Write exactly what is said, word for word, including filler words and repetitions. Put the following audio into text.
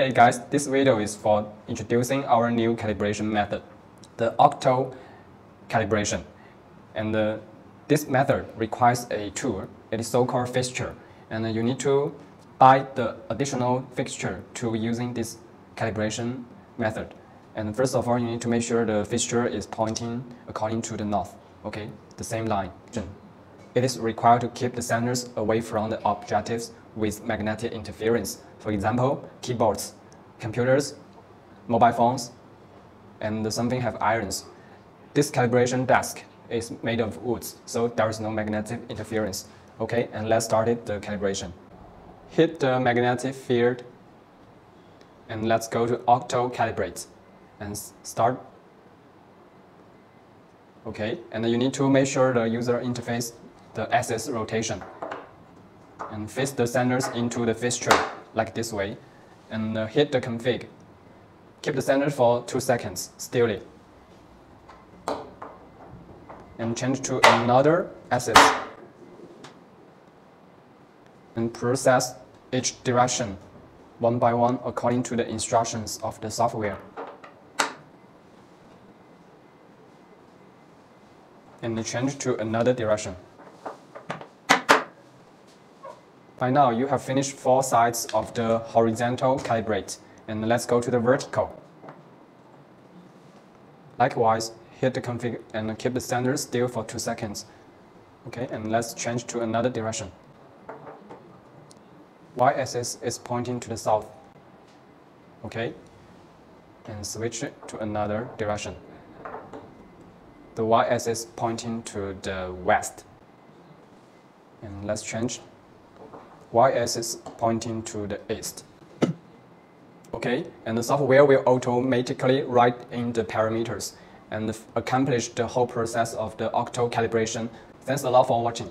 Hey guys, this video is for introducing our new calibration method, the octal calibration. And uh, this method requires a tool. It is so-called fixture, and uh, you need to buy the additional fixture to using this calibration method. And first of all, you need to make sure the fixture is pointing according to the north, okay, the same line. It is required to keep the sensors away from the objectives with magnetic interference. For example, keyboards, computers, mobile phones, and something have irons. This calibration desk is made of wood, so there is no magnetic interference. Okay, and let's start the calibration. Hit the magnetic field, and let's go to octal calibrate, and start. Okay, and you need to make sure the user interface, the axis rotation, and face the sensors into the fixture like this way, and uh, hit the config. Keep the sensor for two seconds, still it, and change to another axis, and process each direction one by one according to the instructions of the software. And change to another direction. By now, you have finished four sides of the horizontal calibrate, and let's go to the vertical. Likewise, hit the config and keep the sensor still for two seconds. Okay, and let's change to another direction. Y-axis is pointing to the south. Okay, and switch it to another direction. The Y-axis pointing to the west. And let's change. Y-axis pointing to the east. Okay, and the software will automatically write in the parameters and accomplish the whole process of the octal calibration. Thanks a lot for watching.